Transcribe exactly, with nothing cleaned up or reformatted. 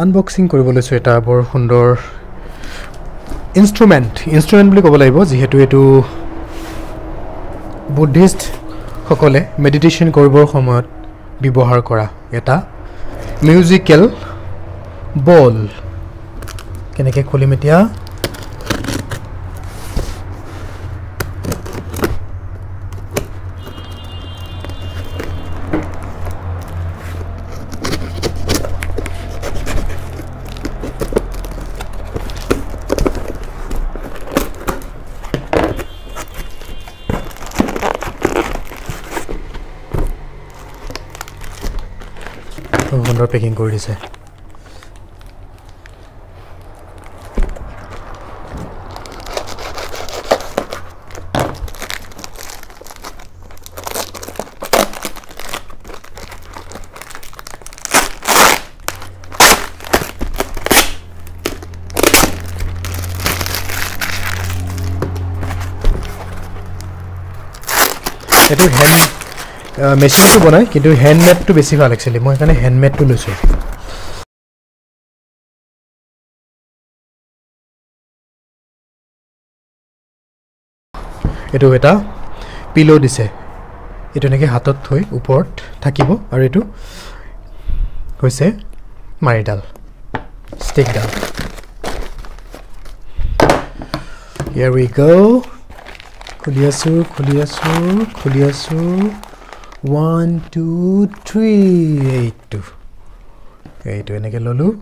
unboxing koribole soeta bor sundor instrument instrument boli kobolaibo jehetu etu buddhist hokole meditation koribor samayot bibohar kora eta musical ball keneke kholim etia packing kori dise etu hand Uh, machine to banai kintu handmade to beshi bhal actually moi ekhane handmade to loisu etu eta pillow dise etu neke hatot thoi uport thakibo aru etu hoise maridal stick dal here we go khuliasu khuliasu khuliasu one two three eight two eight two and again lulu